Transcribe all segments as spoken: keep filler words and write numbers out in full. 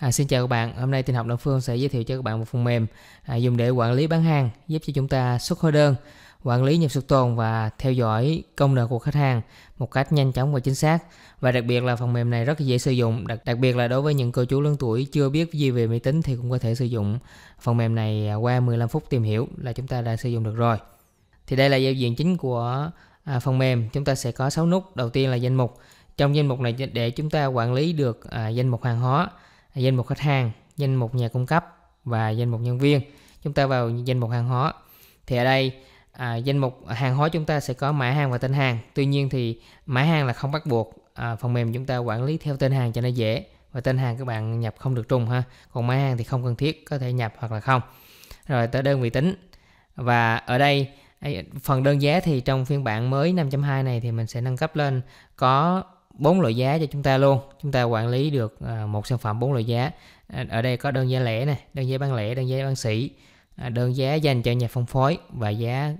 À, xin chào các bạn, hôm nay Tin Học Đông Phương sẽ giới thiệu cho các bạn một phần mềm à, dùng để quản lý bán hàng, giúp cho chúng ta xuất hóa đơn, quản lý nhập xuất tồn và theo dõi công nợ của khách hàng một cách nhanh chóng và chính xác. Và đặc biệt là phần mềm này rất dễ sử dụng, đặc, đặc biệt là đối với những cô chú lớn tuổi chưa biết gì về máy tính thì cũng có thể sử dụng phần mềm này. Qua mười lăm phút tìm hiểu là chúng ta đã sử dụng được rồi. Thì đây là giao diện chính của à, phần mềm, chúng ta sẽ có sáu nút. Đầu tiên là danh mục. Trong danh mục này để chúng ta quản lý được à, danh mục hàng hóa, danh mục khách hàng, danh mục nhà cung cấp và danh mục nhân viên. Chúng ta vào danh mục hàng hóa thì ở đây à, danh mục hàng hóa chúng ta sẽ có mã hàng và tên hàng. Tuy nhiên thì mã hàng là không bắt buộc, à, phần mềm chúng ta quản lý theo tên hàng cho nó dễ, và tên hàng các bạn nhập không được trùng ha. Còn mã hàng thì không cần thiết, có thể nhập hoặc là không. Rồi tới đơn vị tính, và ở đây phần đơn giá thì trong phiên bản mới năm chấm hai này thì mình sẽ nâng cấp lên có bốn loại giá cho chúng ta luôn. Chúng ta quản lý được một sản phẩm bốn loại giá. Ở đây có đơn giá lẻ này, đơn giá bán lẻ, đơn giá bán sỉ, đơn giá dành cho nhà phân phối và giá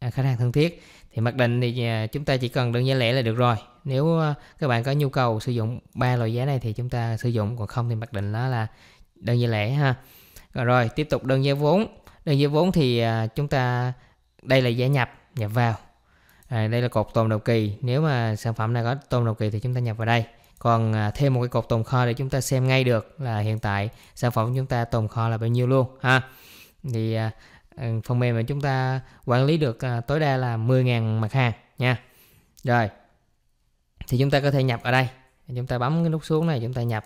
khách hàng thân thiết. Thì mặc định thì chúng ta chỉ cần đơn giá lẻ là được rồi. Nếu các bạn có nhu cầu sử dụng ba loại giá này thì chúng ta sử dụng, còn không thì mặc định đó là đơn giá lẻ ha. Rồi tiếp tục đơn giá vốn. Đơn giá vốn thì chúng ta đây là giá nhập nhập vào. À, đây là cột tồn đầu kỳ, nếu mà sản phẩm này có tồn đầu kỳ thì chúng ta nhập vào đây. Còn à, thêm một cái cột tồn kho để chúng ta xem ngay được là hiện tại sản phẩm chúng ta tồn kho là bao nhiêu luôn ha. Thì à, phần mềm mà chúng ta quản lý được à, tối đa là mười nghìn mặt hàng nha. Rồi thì chúng ta có thể nhập ở đây, chúng ta bấm cái nút xuống này, chúng ta nhập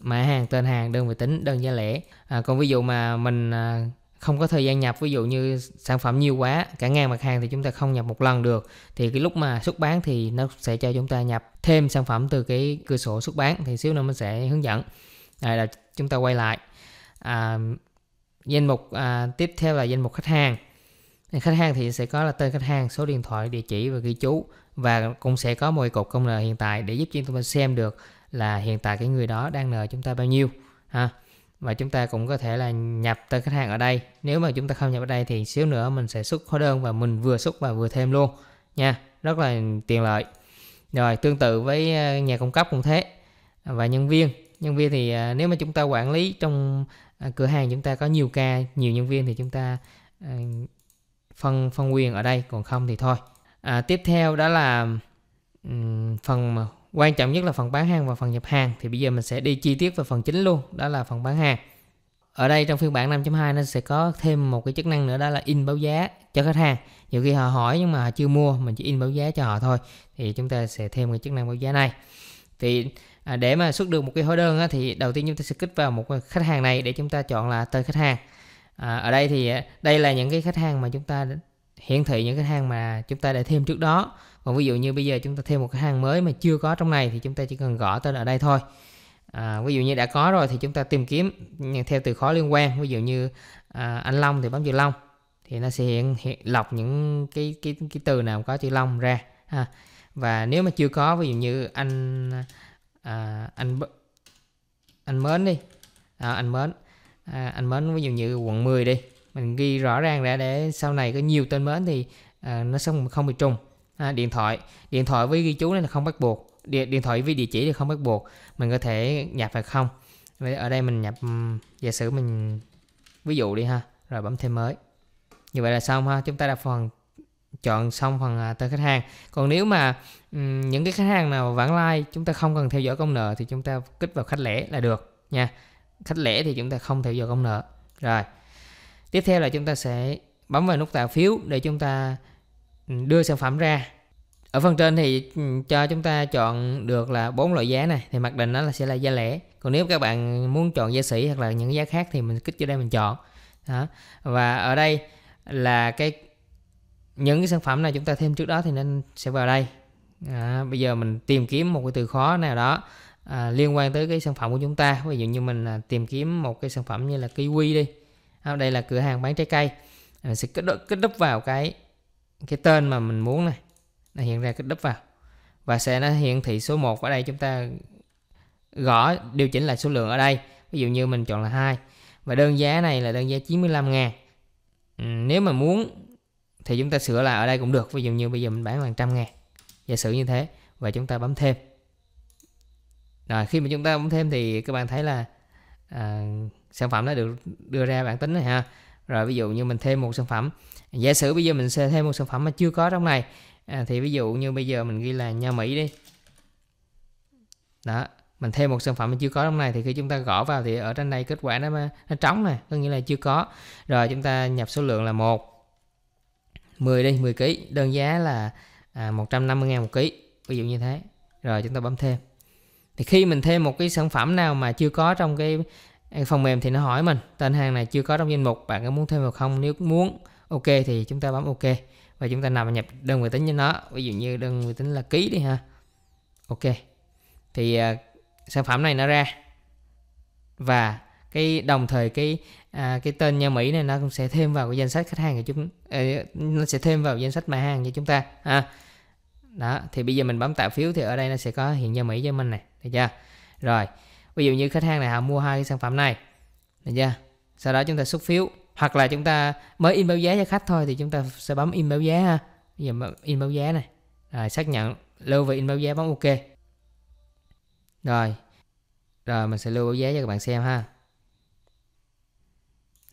mã hàng, tên hàng, đơn vị tính, đơn giá lẻ. à, Còn ví dụ mà mình à, không có thời gian nhập, ví dụ như sản phẩm nhiều quá cả ngàn mặt hàng thì chúng ta không nhập một lần được, thì cái lúc mà xuất bán thì nó sẽ cho chúng ta nhập thêm sản phẩm từ cái cửa sổ xuất bán, thì xíu nữa mình sẽ hướng dẫn. Đây là chúng ta quay lại à, danh mục à, tiếp theo là danh mục khách hàng. Khách hàng thì sẽ có là tên khách hàng, số điện thoại, địa chỉ và ghi chú, và cũng sẽ có một cột công nợ hiện tại để giúp cho chúng ta xem được là hiện tại cái người đó đang nợ chúng ta bao nhiêu ha. Và chúng ta cũng có thể là nhập tên khách hàng ở đây. Nếu mà chúng ta không nhập ở đây thì xíu nữa mình sẽ xuất hóa đơn và mình vừa xuất và vừa thêm luôn nha, rất là tiện lợi. Rồi tương tự với nhà cung cấp cũng thế, và nhân viên. Nhân viên thì nếu mà chúng ta quản lý trong cửa hàng chúng ta có nhiều ca, nhiều nhân viên thì chúng ta phân phân quyền ở đây, còn không thì thôi. À, tiếp theo đó là phần mà quan trọng nhất là phần bán hàng và phần nhập hàng. Thì bây giờ mình sẽ đi chi tiết vào phần chính luôn, đó là phần bán hàng. Ở đây trong phiên bản năm chấm hai nó sẽ có thêm một cái chức năng nữa, đó là in báo giá cho khách hàng. Nhiều khi họ hỏi nhưng mà họ chưa mua, mình chỉ in báo giá cho họ thôi, thì chúng ta sẽ thêm cái chức năng báo giá này. Thì à, để mà xuất được một cái hóa đơn á, thì đầu tiên chúng ta sẽ kích vào một khách hàng này để chúng ta chọn là tên khách hàng. à, Ở đây thì đây là những cái khách hàng mà chúng ta hiển thị những khách hàng mà chúng ta đã thêm trước đó. Còn ví dụ như bây giờ chúng ta thêm một khách hàng mới mà chưa có trong này thì chúng ta chỉ cần gõ tên ở đây thôi. à, Ví dụ như đã có rồi thì chúng ta tìm kiếm theo từ khóa liên quan. Ví dụ như à, anh Long thì bấm chữ Long, thì nó sẽ hiện, hiện lọc những cái, cái cái từ nào có chữ Long ra ha. Và nếu mà chưa có, ví dụ như anh à, anh anh Mến đi, à, anh Mến à, anh Mến ví dụ như quận mười đi, mình ghi rõ ràng ra để sau này có nhiều tên Mến thì à, nó sẽ không bị trùng. À, điện thoại điện thoại với ghi chú này là không bắt buộc, điện, điện thoại với địa chỉ thì không bắt buộc, mình có thể nhập hay không. Ở đây mình nhập, giả sử mình ví dụ đi ha, rồi bấm thêm mới. Như vậy là xong ha, chúng ta đã phần chọn xong phần tên khách hàng. Còn nếu mà um, những cái khách hàng nào vãng lai chúng ta không cần theo dõi công nợ thì chúng ta kích vào khách lẻ là được nha. Khách lẻ thì chúng ta không theo dõi công nợ. Rồi tiếp theo là chúng ta sẽ bấm vào nút tạo phiếu để chúng ta đưa sản phẩm ra. Ở phần trên thì cho chúng ta chọn được là bốn loại giá này, thì mặc định nó là sẽ là giá lẻ. Còn nếu các bạn muốn chọn giá sỉ hoặc là những giá khác thì mình kích vô đây mình chọn. Đó. Và ở đây là cái những cái sản phẩm này chúng ta thêm trước đó thì nên sẽ vào đây. Đó. Bây giờ mình tìm kiếm một cái từ khóa nào đó à, liên quan tới cái sản phẩm của chúng ta. Ví dụ như mình tìm kiếm một cái sản phẩm như là kiwi đi. Ở đây là cửa hàng bán trái cây. Mình sẽ kích, kích đúp vào cái cái tên mà mình muốn này, nó hiện ra, kích đúp vào và sẽ nó hiển thị số một ở đây. Chúng ta gõ điều chỉnh lại số lượng ở đây, ví dụ như mình chọn là hai, và đơn giá này là đơn giá chín mươi lăm ngàn. Ừ, nếu mà muốn thì chúng ta sửa là ở đây cũng được, ví dụ như bây giờ mình bán là một trăm ngàn, giả sử như thế, và chúng ta bấm thêm. Rồi khi mà chúng ta bấm thêm thì các bạn thấy là à, sản phẩm nó được đưa ra bảng tính này ha. Rồi ví dụ như mình thêm một sản phẩm, giả sử bây giờ mình sẽ thêm một sản phẩm mà chưa có trong này, à, thì ví dụ như bây giờ mình ghi là nho Mỹ đi. Đó, mình thêm một sản phẩm mà chưa có trong này thì khi chúng ta gõ vào thì ở trên đây kết quả nó, nó trống này, có nghĩa là chưa có. Rồi chúng ta nhập số lượng là một, mười đi, mười ký, đơn giá là à, một trăm năm mươi ngàn một ký, ví dụ như thế. Rồi chúng ta bấm thêm. Thì khi mình thêm một cái sản phẩm nào mà chưa có trong cái phần mềm thì nó hỏi mình tên hàng này chưa có trong danh mục, bạn có muốn thêm vào không? Nếu muốn ok thì chúng ta bấm ok và chúng ta nằm nhập đơn vị tính cho nó, ví dụ như đơn vị tính là ký đi ha. Ok thì à, sản phẩm này nó ra và cái đồng thời cái à, cái tên nho Mỹ này nó cũng sẽ thêm vào cái danh sách khách hàng của chúng, à, nó sẽ thêm vào danh sách mã hàng cho chúng ta ha. Đó thì bây giờ mình bấm tạo phiếu thì ở đây nó sẽ có hiện nho Mỹ cho mình này, được chưa? Rồi ví dụ như khách hàng này họ mua hai cái sản phẩm này, được chưa? Sau đó chúng ta xuất phiếu, hoặc là chúng ta mới in báo giá cho khách thôi thì chúng ta sẽ bấm in báo giá ha. Bây giờ in báo giá này, rồi xác nhận lưu về in báo giá, bấm ok. Rồi rồi mình sẽ lưu báo giá cho các bạn xem ha.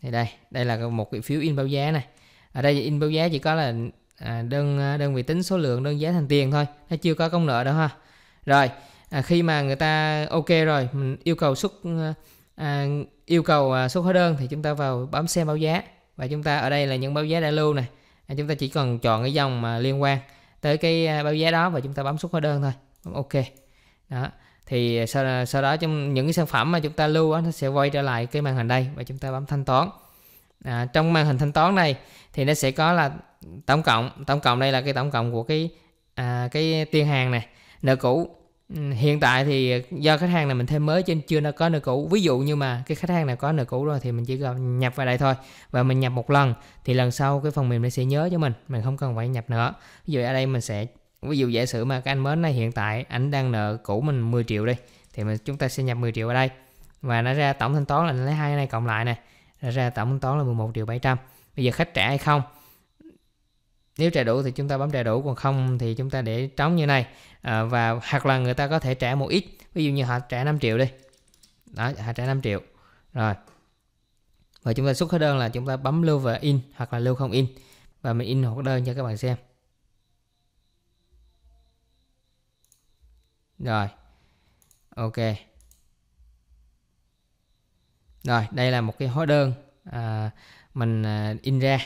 Thì đây đây là một cái phiếu in báo giá này. Ở đây in báo giá chỉ có là à, đơn đơn vị tính, số lượng, đơn giá thành tiền thôi, nó chưa có công nợ đâu ha. Rồi à, khi mà người ta ok rồi mình yêu cầu xuất à, yêu cầu à, xuất hóa đơn thì chúng ta vào bấm xem báo giá, và chúng ta ở đây là những báo giá đã lưu này, à, chúng ta chỉ cần chọn cái dòng mà liên quan tới cái báo giá đó và chúng ta bấm xuất hóa đơn thôi, bấm ok. Đó thì sau, sau đó trong những cái sản phẩm mà chúng ta lưu đó, nó sẽ quay trở lại cái màn hình đây và chúng ta bấm thanh toán. À, trong màn hình thanh toán này thì nó sẽ có là tổng cộng, tổng cộng đây là cái tổng cộng của cái à, cái tiền hàng này, nợ cũ. Hiện tại thì do khách hàng này mình thêm mới trên chưa nó có nợ cũ. Ví dụ như mà cái khách hàng này có nợ cũ rồi thì mình chỉ cần nhập vào đây thôi, và mình nhập một lần thì lần sau cái phần mềm nó sẽ nhớ cho mình, mình không cần phải nhập nữa. Ví dụ ở đây mình sẽ, ví dụ giả sử mà cái anh mến này hiện tại anh đang nợ cũ mình mười triệu đi, thì mình, chúng ta sẽ nhập mười triệu ở đây và nó ra tổng thanh toán là lấy hai này cộng lại này, nó ra tổng thanh toán là mười một triệu bảy trăm. Bây giờ khách trả hay không? Nếu trả đủ thì chúng ta bấm trả đủ, còn không thì chúng ta để trống như này. À, và hoặc là người ta có thể trả một ít, ví dụ như họ trả năm triệu đi. Đó, họ trả năm triệu. Rồi. Và chúng ta xuất hóa đơn là chúng ta bấm lưu và in, hoặc là lưu không in. Và mình in hóa đơn cho các bạn xem. Rồi. Ok. Rồi, đây là một cái hóa đơn à, mình à, in ra.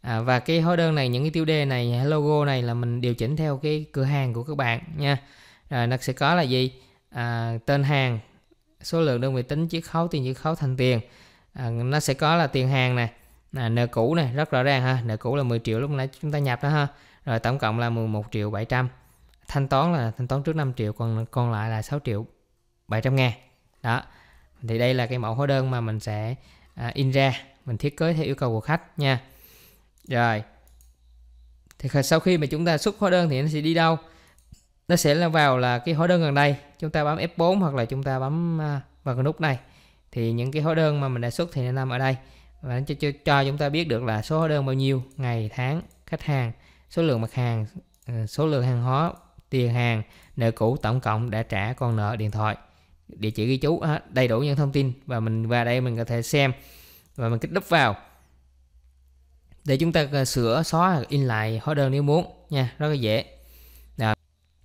À, và cái hóa đơn này, những cái tiêu đề này, logo này là mình điều chỉnh theo cái cửa hàng của các bạn nha. Rồi nó sẽ có là gì? À, tên hàng, số lượng, đơn vị tính, chiết khấu, tiền chiết khấu, thành tiền. À, nó sẽ có là tiền hàng nè, à, nợ cũ này, rất rõ ràng ha, nợ cũ là mười triệu lúc nãy chúng ta nhập đó ha. Rồi tổng cộng là mười một triệu bảy trăm. Thanh toán là thanh toán trước năm triệu, còn còn lại là sáu triệu bảy trăm ngàn. Đó. Thì đây là cái mẫu hóa đơn mà mình sẽ à, in ra, mình thiết kế theo yêu cầu của khách nha. Rồi thì sau khi mà chúng ta xuất hóa đơn thì nó sẽ đi đâu? Nó sẽ là vào là cái hóa đơn gần đây, chúng ta bấm F bốn hoặc là chúng ta bấm vào cái nút này, thì những cái hóa đơn mà mình đã xuất thì nó nằm ở đây và nó cho, cho, cho chúng ta biết được là số hóa đơn bao nhiêu, ngày, tháng, khách hàng, số lượng mặt hàng, số lượng hàng hóa, tiền hàng, nợ cũ, tổng cộng đã trả, còn nợ, điện thoại, địa chỉ ghi chú, đầy đủ những thông tin. Và mình vào đây mình có thể xem và mình kích đúp vào để chúng ta sửa, xóa hoặc in lại hóa đơn nếu muốn nha, rất là dễ. Rồi,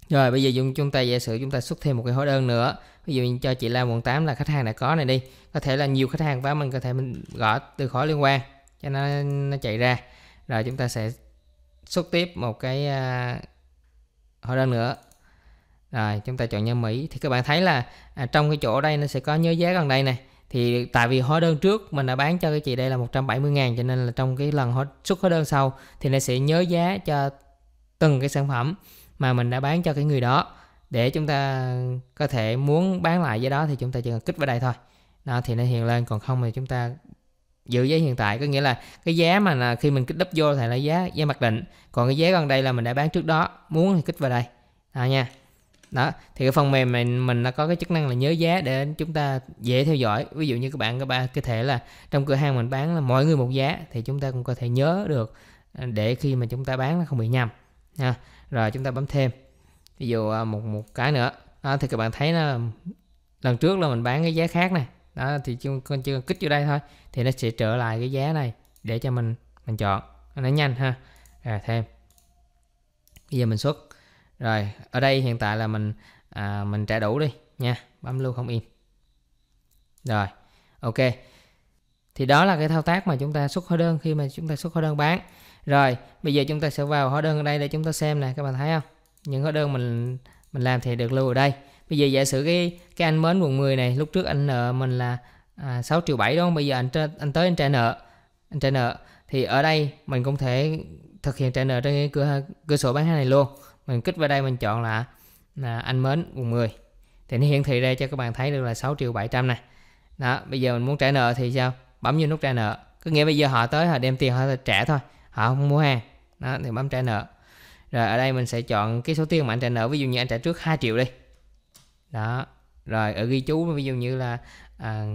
rồi bây giờ dùng chúng ta giả sử chúng ta xuất thêm một cái hóa đơn nữa, ví dụ như cho chị Lam quận tám là khách hàng đã có này đi, có thể là nhiều khách hàng quá, mình có thể mình gõ từ khóa liên quan cho nó nó chạy ra. Rồi chúng ta sẽ xuất tiếp một cái uh, hóa đơn nữa. Rồi chúng ta chọn nho Mỹ thì các bạn thấy là à, trong cái chỗ đây nó sẽ có nhớ giá gần đây này. Thì tại vì hóa đơn trước mình đã bán cho cái chị đây là một trăm bảy mươi ngàn, cho nên là trong cái lần xuất hóa đơn sau thì nó sẽ nhớ giá cho từng cái sản phẩm mà mình đã bán cho cái người đó, để chúng ta có thể muốn bán lại giá đó thì chúng ta chỉ cần kích vào đây thôi. Đó, thì nó hiện lên, còn không thì chúng ta giữ giá hiện tại, có nghĩa là cái giá mà là khi mình kích đúp vô thì là giá giá mặc định, còn cái giá gần đây là mình đã bán trước đó, muốn thì kích vào đây đó nha. Đó thì cái phần mềm mình mình nó có cái chức năng là nhớ giá để chúng ta dễ theo dõi. Ví dụ như các bạn các bạn có thể là trong cửa hàng mình bán là mọi người một giá thì chúng ta cũng có thể nhớ được để khi mà chúng ta bán nó không bị nhầm ha. Rồi chúng ta bấm thêm ví dụ một một cái nữa. Đó, thì các bạn thấy là lần trước là mình bán cái giá khác này, đó, thì con chỉ cần kích vô đây thôi thì nó sẽ trở lại cái giá này để cho mình mình chọn nó nhanh ha. À, thêm bây giờ mình xuất rồi, ở đây hiện tại là mình à, mình trả đủ đi nha, bấm lưu không im rồi, ok. Thì đó là cái thao tác mà chúng ta xuất hóa đơn khi mà chúng ta xuất hóa đơn bán. Rồi bây giờ chúng ta sẽ vào hóa đơn ở đây để chúng ta xem nè, các bạn thấy không, những hóa đơn mình mình làm thì được lưu ở đây. Bây giờ giả sử cái cái anh Mến quận mười này, lúc trước anh nợ mình là à, sáu triệu bảy đúng không, bây giờ anh anh tới anh trả nợ anh trả nợ thì ở đây mình cũng thể thực hiện trả nợ trên cái cửa cửa sổ bán hàng này luôn. Mình kích vào đây mình chọn là, là anh Mến quận mười thì nó hiển thị ra cho các bạn thấy được là sáu triệu bảy trăm này đó. Bây giờ mình muốn trả nợ thì sao, bấm vô nút trả nợ, có nghĩa bây giờ họ tới họ đem tiền họ trả thôi, họ không mua hàng đó, thì bấm trả nợ. Rồi ở đây mình sẽ chọn cái số tiền mà anh trả nợ, ví dụ như anh trả trước hai triệu đi đó. Rồi ở ghi chú ví dụ như là à,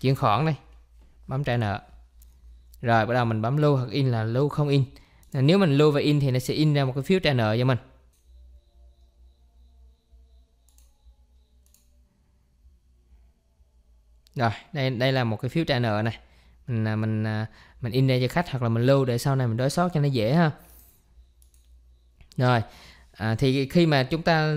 chuyển khoản đây, bấm trả nợ. Rồi bắt đầu mình bấm lưu hoặc in, là lưu không in. Nếu mình lưu và in thì nó sẽ in ra một cái phiếu trả nợ cho mình. Rồi đây đây là một cái phiếu trả nợ này, mình mình mình in ra cho khách hoặc là mình lưu để sau này mình đối soát cho nó dễ ha. Rồi à, thì khi mà chúng ta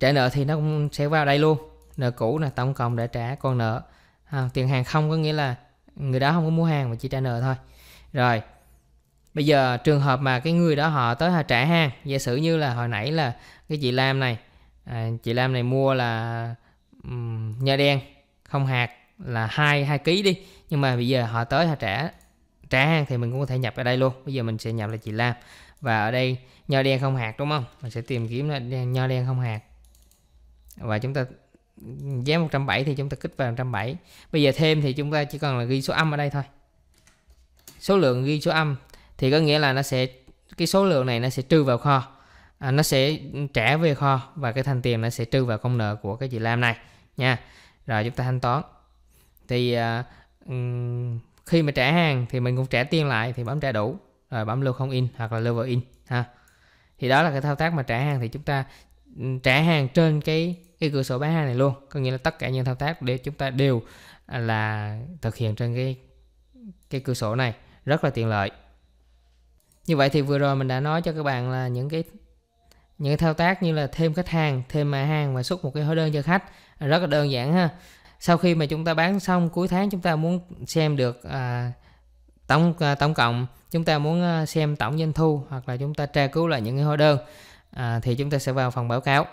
trả nợ thì nó cũng sẽ vào đây luôn, nợ cũ là tổng cộng đã trả, còn nợ à, tiền hàng không, có nghĩa là người đó không có mua hàng mà chỉ trả nợ thôi. Rồi bây giờ trường hợp mà cái người đó họ tới họ trả hàng, giả sử như là hồi nãy là cái chị Lam này, à, chị Lam này mua là um, nho đen không hạt là hai hai ký đi, nhưng mà bây giờ họ tới họ trả trả hàng thì mình cũng có thể nhập ở đây luôn. Bây giờ mình sẽ nhập là chị Lam, và ở đây nho đen không hạt đúng không, mình sẽ tìm kiếm là nho đen không hạt và chúng ta giá một trăm bảy mươi thì chúng ta kích vào một trăm bảy mươi. Bây giờ thêm thì chúng ta chỉ cần là ghi số âm ở đây thôi, số lượng ghi số âm thì có nghĩa là nó sẽ cái số lượng này nó sẽ trừ vào kho, à, nó sẽ trả về kho và cái thành tiền nó sẽ trừ vào công nợ của cái chị Lam này nha. Rồi chúng ta thanh toán thì à, khi mà trả hàng thì mình cũng trả tiền lại thì bấm trả đủ rồi bấm lưu không in hoặc là lưu vào in ha. Thì đó là cái thao tác mà trả hàng, thì chúng ta trả hàng trên cái cái cửa sổ bán hàng này luôn, có nghĩa là tất cả những thao tác để chúng ta đều là thực hiện trên cái cái cửa sổ này, rất là tiện lợi. Như vậy thì vừa rồi mình đã nói cho các bạn là những cái những cái thao tác như là thêm khách hàng, thêm mã hàng và xuất một cái hóa đơn cho khách, rất là đơn giản ha. Sau khi mà chúng ta bán xong cuối tháng, chúng ta muốn xem được à, tổng à, tổng cộng, chúng ta muốn xem tổng doanh thu hoặc là chúng ta tra cứu lại những cái hóa đơn à, thì chúng ta sẽ vào phần báo cáo.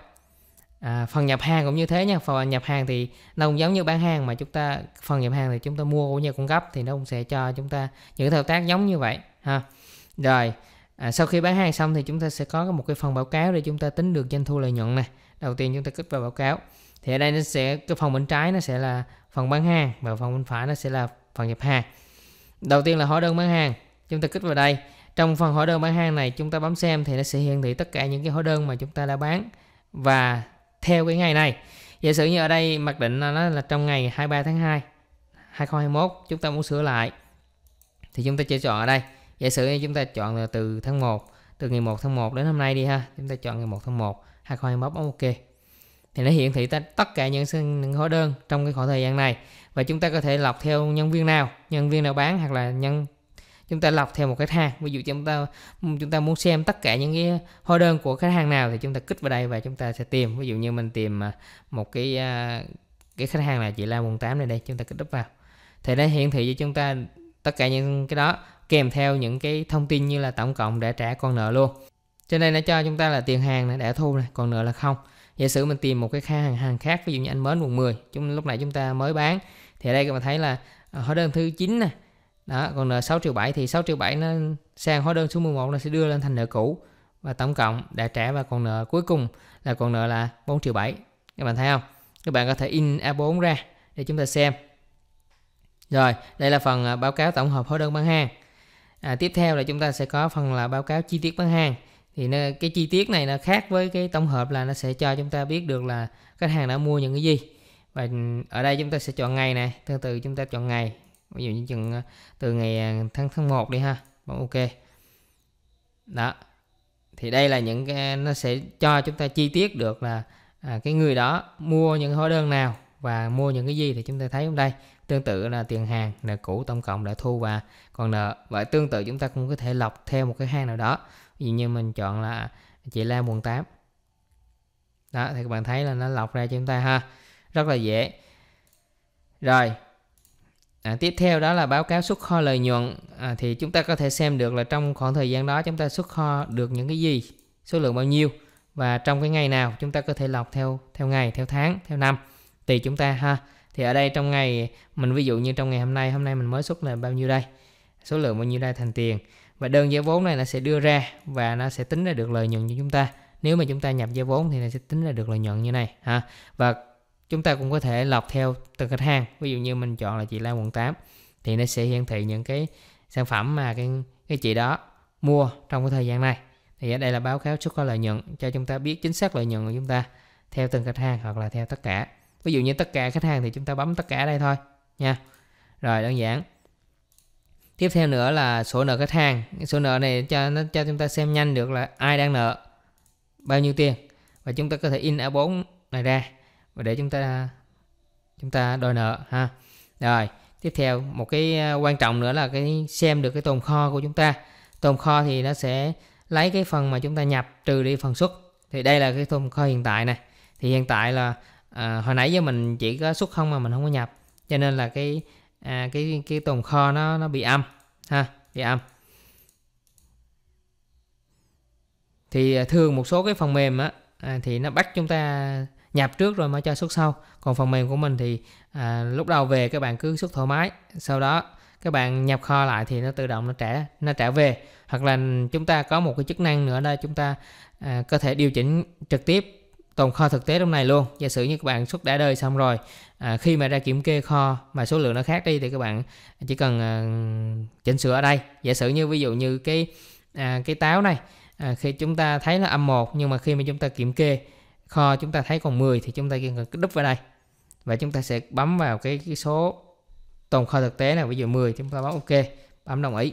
À, phần nhập hàng cũng như thế nha, phần nhập hàng thì nó cũng giống như bán hàng mà chúng ta phần nhập hàng thì chúng ta mua của nhà cung cấp thì nó cũng sẽ cho chúng ta những thao tác giống như vậy ha. Rồi à, sau khi bán hàng xong thì chúng ta sẽ có một cái phần báo cáo để chúng ta tính được doanh thu lợi nhuận này. Đầu tiên chúng ta kích vào báo cáo thì ở đây nó sẽ cái phần bên trái nó sẽ là phần bán hàng và phần bên phải nó sẽ là phần nhập hàng. Đầu tiên là hóa đơn bán hàng, chúng ta kích vào đây. Trong phần hóa đơn bán hàng này chúng ta bấm xem thì nó sẽ hiển thị tất cả những cái hóa đơn mà chúng ta đã bán và theo cái ngày này. Giả sử như ở đây mặc định là nó là trong ngày hai mươi ba tháng hai hai nghìn không trăm hai mươi mốt, chúng ta muốn sửa lại thì chúng ta chỉ chọn ở đây. Giả sử như chúng ta chọn là từ tháng một, từ ngày một tháng một đến hôm nay đi ha, chúng ta chọn ngày một tháng một hai nghìn không trăm hai mươi mốt bấm ok. Thì nó hiển thị tất cả những hóa đơn trong cái khoảng thời gian này và chúng ta có thể lọc theo nhân viên nào, nhân viên nào bán hoặc là nhân chúng ta lọc theo một khách hàng. Ví dụ chúng ta chúng ta muốn xem tất cả những cái hóa đơn của khách hàng nào thì chúng ta kích vào đây và chúng ta sẽ tìm. Ví dụ như mình tìm một cái cái khách hàng là chị Lam quận tám này đây, chúng ta kích đúp vào thì nó hiển thị cho chúng ta tất cả những cái đó kèm theo những cái thông tin như là tổng cộng đã trả, còn nợ luôn. Trên đây nó cho chúng ta là tiền hàng này đã thu này, còn nợ là không. Giả sử mình tìm một cái khách hàng, hàng khác, ví dụ như anh Mến quận mười, chúng lúc nãy chúng ta mới bán thì ở đây các bạn thấy là hóa đơn thứ chín nè. Đó, còn nợ sáu triệu bảy thì sáu triệu bảy nó sang hóa đơn số mười một nó sẽ đưa lên thành nợ cũ và tổng cộng đã trả và còn nợ cuối cùng là còn nợ là bốn triệu bảy. Các bạn thấy không? Các bạn có thể in A bốn ra để chúng ta xem. Rồi, đây là phần báo cáo tổng hợp hóa đơn bán hàng. À, tiếp theo là chúng ta sẽ có phần là báo cáo chi tiết bán hàng. Thì nó, cái chi tiết này nó khác với cái tổng hợp là nó sẽ cho chúng ta biết được là khách hàng đã mua những cái gì. Và ở đây chúng ta sẽ chọn ngày này, từ từ chúng ta chọn ngày. Ví dụ như chừng từ ngày tháng tháng một đi ha, bấm ok. Đó. Thì đây là những cái nó sẽ cho chúng ta chi tiết được là à, cái người đó mua những hóa đơn nào và mua những cái gì thì chúng ta thấy trong đây. Tương tự là tiền hàng, nợ cũ, tổng cộng, đã thu và còn nợ. Vậy tương tự chúng ta cũng có thể lọc theo một cái hang nào đó. Ví dụ như mình chọn là chị Lam quận tám. Đó, thì các bạn thấy là nó lọc ra cho chúng ta ha. Rất là dễ. Rồi. À, tiếp theo đó là báo cáo xuất kho lợi nhuận. À, thì chúng ta có thể xem được là trong khoảng thời gian đó chúng ta xuất kho được những cái gì, số lượng bao nhiêu và trong cái ngày nào. Chúng ta có thể lọc theo theo ngày, theo tháng, theo năm tùy chúng ta ha. Thì ở đây trong ngày mình ví dụ như trong ngày hôm nay, hôm nay mình mới xuất là bao nhiêu đây, số lượng bao nhiêu đây thành tiền, và đơn giá vốn này nó sẽ đưa ra và nó sẽ tính ra được lợi nhuận cho chúng ta. Nếu mà chúng ta nhập giá vốn thì nó sẽ tính ra được lợi nhuận như này ha. Và chúng ta cũng có thể lọc theo từng khách hàng. Ví dụ như mình chọn là chị Lan quận tám thì nó sẽ hiển thị những cái sản phẩm mà cái cái chị đó mua trong cái thời gian này. Thì ở đây là báo cáo xuất kho lợi nhuận cho chúng ta biết chính xác lợi nhuận của chúng ta theo từng khách hàng hoặc là theo tất cả. Ví dụ như tất cả khách hàng thì chúng ta bấm tất cả đây thôi nha. Rồi, đơn giản. Tiếp theo nữa là sổ nợ khách hàng. Sổ nợ này cho nó cho chúng ta xem nhanh được là ai đang nợ bao nhiêu tiền, và chúng ta có thể in A bốn này ra và để chúng ta chúng ta đòi nợ ha. Rồi, tiếp theo một cái quan trọng nữa là cái xem được cái tồn kho của chúng ta. Tồn kho thì nó sẽ lấy cái phần mà chúng ta nhập trừ đi phần xuất. Thì đây là cái tồn kho hiện tại này. Thì hiện tại là à, hồi nãy giờ mình chỉ có xuất không mà mình không có nhập, cho nên là cái à, cái cái tồn kho nó nó bị âm ha, bị âm. Thì thường một số cái phần mềm á à, thì nó bắt chúng ta nhập trước rồi mới cho xuất sau. Còn phần mềm của mình thì à, lúc đầu về các bạn cứ xuất thoải mái, sau đó các bạn nhập kho lại thì nó tự động nó trả nó trả về. Hoặc là chúng ta có một cái chức năng nữa là chúng ta à, có thể điều chỉnh trực tiếp tồn kho thực tế trong này luôn. Giả sử như các bạn xuất đã đời xong rồi, à, khi mà ra kiểm kê kho mà số lượng nó khác đi thì các bạn chỉ cần à, chỉnh sửa ở đây. Giả sử như ví dụ như cái à, cái táo này, à, khi chúng ta thấy là âm một nhưng mà khi mà chúng ta kiểm kê kho chúng ta thấy còn mười thì chúng ta chỉ cần đúp vào đây và chúng ta sẽ bấm vào cái, cái số tồn kho thực tế là ví dụ mười, chúng ta bấm OK, bấm đồng ý.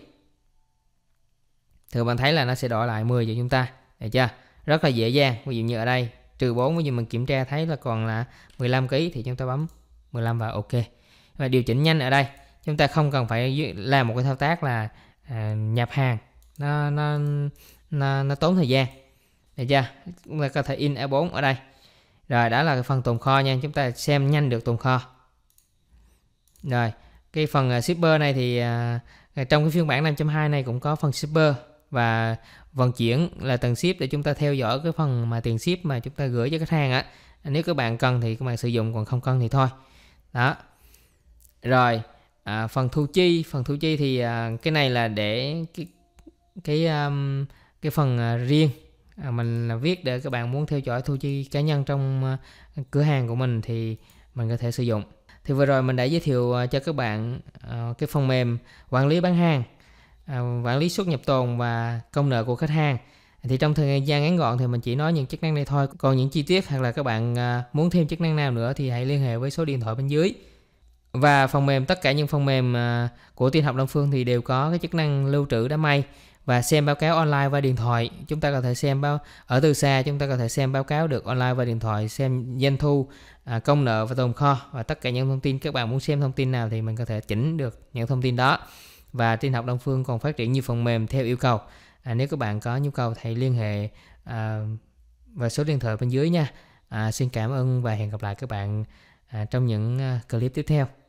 Thì các bạn thấy là nó sẽ đổi lại mười cho chúng ta, được chưa? Rất là dễ dàng. Ví dụ như ở đây trừ bốn, ví dụ mình kiểm tra thấy là còn là mười lăm ký thì chúng ta bấm mười lăm vào OK. Và điều chỉnh nhanh ở đây, chúng ta không cần phải làm một cái thao tác là à, nhập hàng, nó nó, nó nó tốn thời gian, được chưa? Chúng ta có thể in A bốn ở đây. Rồi, đó là cái phần tồn kho nha, chúng ta xem nhanh được tồn kho. Rồi, cái phần shipper này thì à, trong cái phiên bản năm chấm hai này cũng có phần shipper và vận chuyển là tầng ship để chúng ta theo dõi cái phần mà tiền ship mà chúng ta gửi cho khách hàng á. Nếu các bạn cần thì các bạn sử dụng, còn không cần thì thôi. Đó. Rồi, à, phần thu chi, phần thu chi thì à, cái này là để cái cái um, cái phần à, riêng à, mình là viết để các bạn muốn theo dõi thu chi cá nhân trong à, cửa hàng của mình thì mình có thể sử dụng. Thì vừa rồi mình đã giới thiệu à, cho các bạn à, cái phần mềm quản lý bán hàng, À, quản lý xuất nhập tồn và công nợ của khách hàng. Thì trong thời gian ngắn gọn thì mình chỉ nói những chức năng này thôi. Còn những chi tiết hoặc là các bạn muốn thêm chức năng nào nữa thì hãy liên hệ với số điện thoại bên dưới. Và phần mềm, tất cả những phần mềm của Tin Học Đông Phương thì đều có cái chức năng lưu trữ đám mây và xem báo cáo online qua điện thoại. Chúng ta có thể xem báo ở từ xa, chúng ta có thể xem báo cáo được online qua điện thoại, xem doanh thu, công nợ và tồn kho và tất cả những thông tin. Các bạn muốn xem thông tin nào thì mình có thể chỉnh được những thông tin đó. Và Tin Học Đông Phương còn phát triển nhiều phần mềm theo yêu cầu. À, nếu các bạn có nhu cầu thì liên hệ à, và số điện thoại bên dưới nha. À, xin cảm ơn và hẹn gặp lại các bạn à, trong những clip tiếp theo.